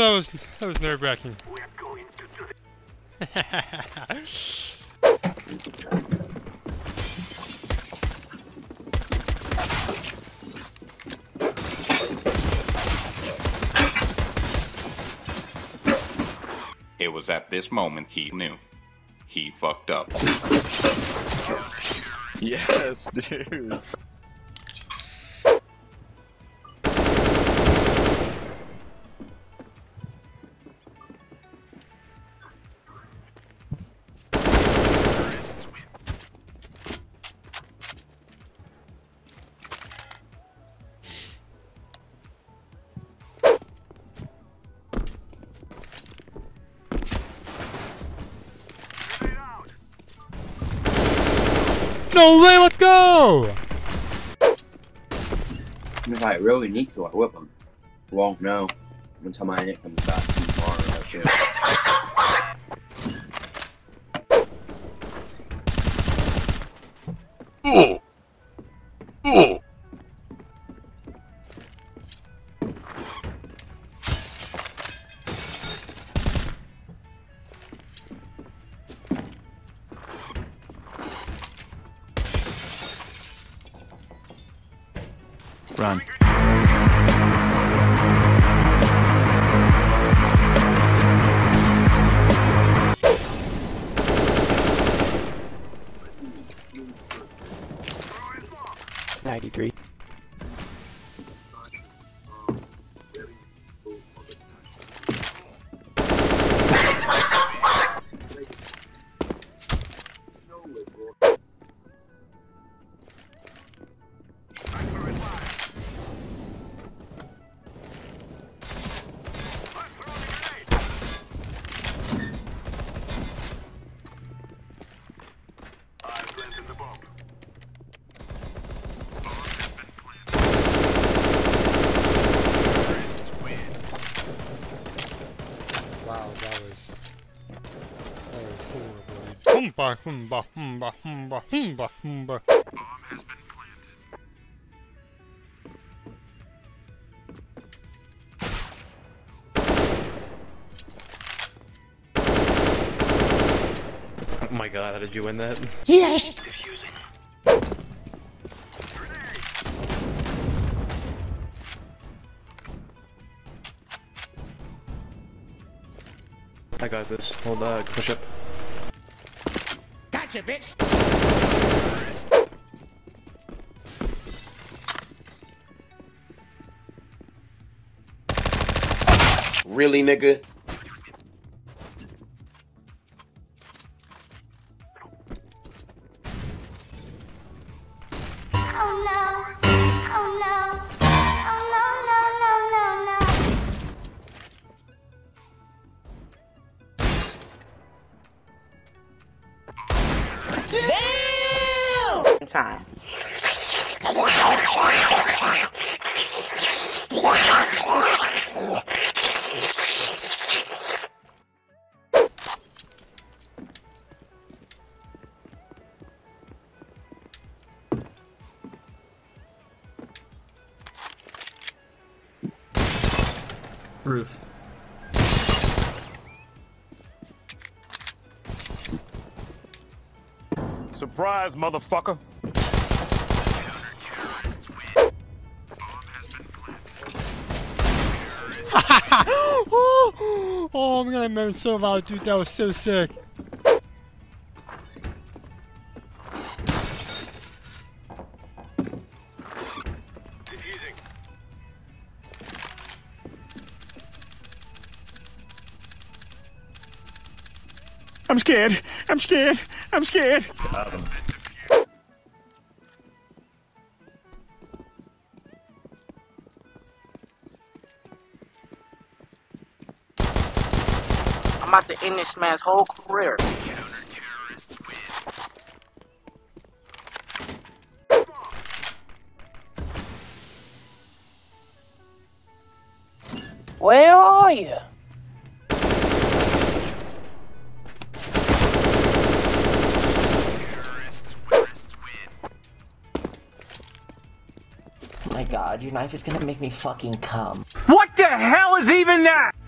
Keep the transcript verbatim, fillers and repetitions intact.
That was that was nerve-wracking. We're going to do this. It was at this moment he knew. He fucked up. Yes, dude. No way, let's go! If I really need to, I whip him. Won't know until my nick comes back tomorrow. Shit. Ooh. Ooh. Run. ninety-three. Humba, humba, humba, humba, humba, humba. Bomb has been planted. Oh my god, how did you win that? Yes! I got this. Hold on, push up. Gotcha, bitch! Really, nigga? Oh no! Oh no! Oh no, no, no, no, no! Damn! Time. Roof. Surprise, motherfucker! Counter-terrorists win. Bomb has been planted. Oh, I'm gonna remember so violent, dude. That was so sick. I'm scared. I'm scared. I'm scared. Got him. I'm about to end this man's whole career. Counter-terrorists win. Where are you? God, your knife is gonna make me fucking cum. What the hell is even that?